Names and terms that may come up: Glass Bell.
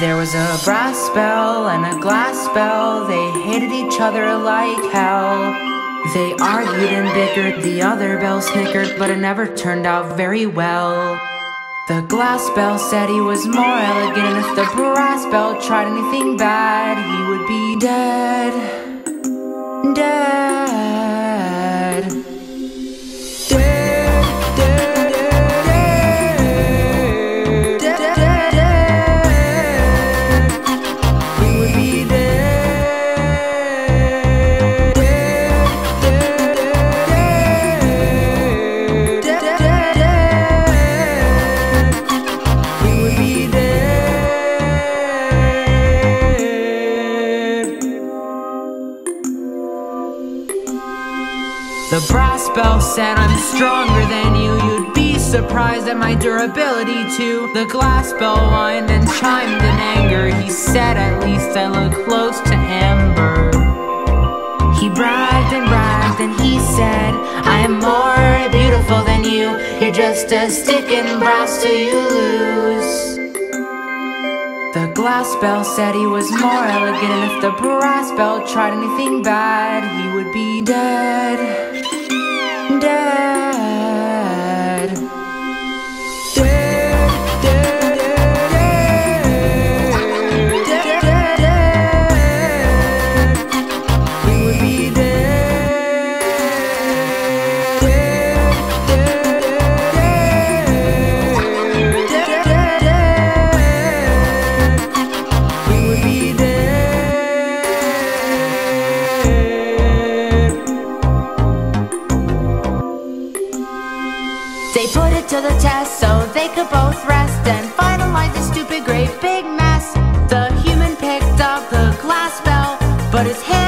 There was a brass bell and a glass bell. They hated each other like hell. They argued and bickered, the other bell snickered, but it never turned out very well. The glass bell said he was more elegant, and if the brass bell tried anything bad, he would be dead. The brass bell said, "I'm stronger than you. You'd be surprised at my durability too." The glass bell whined and chimed in anger. He said, "At least I look close to amber." He bragged and he said, "I am more beautiful than you. You're just a stick and brass till you lose." The glass bell said he was more elegant, and if the brass bell tried anything bad, he would be dead. They put it to the test so they could both rest and finalize the stupid great big mess. The human picked up the glass bell, but his hand